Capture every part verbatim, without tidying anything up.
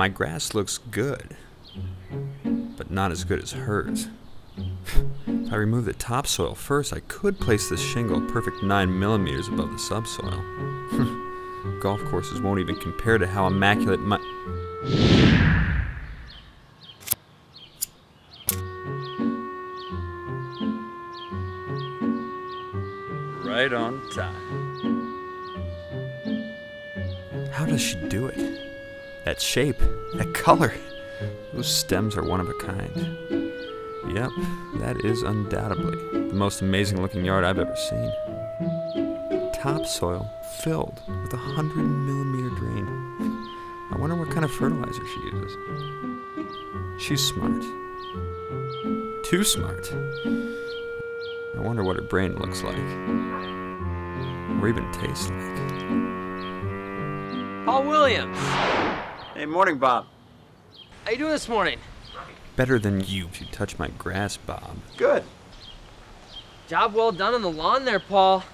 My grass looks good, but not as good as hers. If I remove the topsoil first, I could place this shingle a perfect nine millimeters above the subsoil. Golf courses won't even compare to how immaculate my... Right on time. How does she do it? That shape, that color. Those stems are one of a kind. Yep, that is undoubtedly the most amazing looking yard I've ever seen. Topsoil filled with a hundred millimeter drain. I wonder what kind of fertilizer she uses. She's smart. Too smart. I wonder what her brain looks like. Or even tastes like. Paul Williams! Hey, morning, Bob. How you doing this morning? Better than you if you touch my grass, Bob. Good. Job well done on the lawn there, Paul.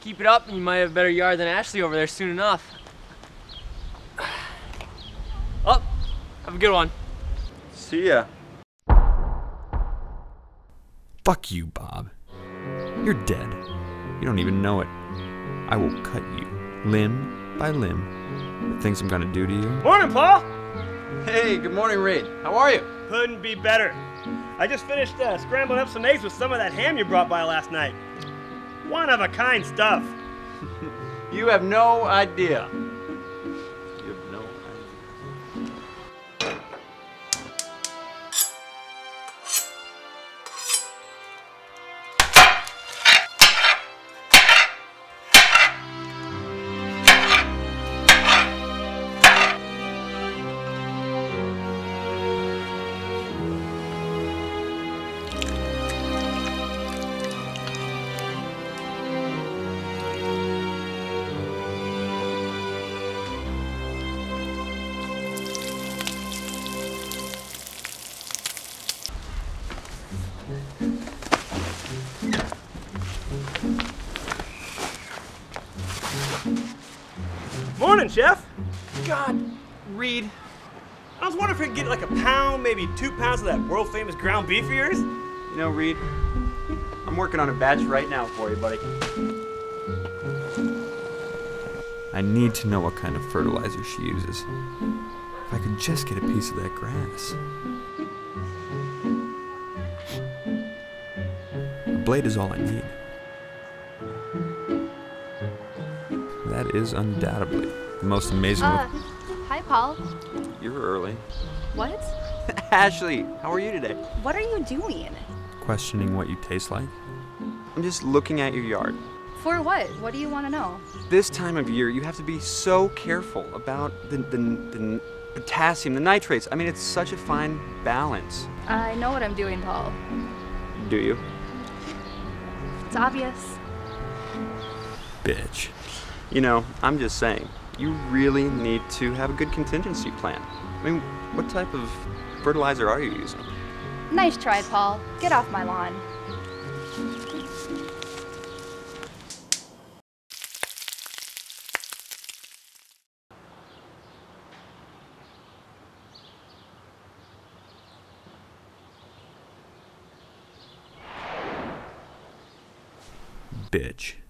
Keep it up and you might have a better yard than Ashley over there soon enough. Oh, have a good one. See ya. Fuck you, Bob. You're dead. You don't even know it. I will cut you, limb by limb. The things I'm gonna do to you. Morning, Paul! Hey, good morning, Reed. How are you? Couldn't be better. I just finished uh, scrambling up some eggs with some of that ham you brought by last night. One of a kind stuff. You have no idea. You have no idea. Morning, Chef. God, Reed. I was wondering if we could get like a pound, maybe two pounds of that world-famous ground beef of yours. You know, Reed, I'm working on a batch right now for you, buddy. I need to know what kind of fertilizer she uses. If I could just get a piece of that grass. Blade is all I need. That is undoubtedly the most amazing. Uh, hi, Paul. You're early. What? Ashley, how are you today? What are you doing? Questioning what you taste like? I'm just looking at your yard. For what? What do you want to know? This time of year, you have to be so careful about the, the, the potassium, the nitrates. I mean, it's such a fine balance. I know what I'm doing, Paul. Do you? It's obvious. Bitch. You know, I'm just saying, you really need to have a good contingency plan. I mean, what type of fertilizer are you using? Nice try, Paul. Get off my lawn. Bitch.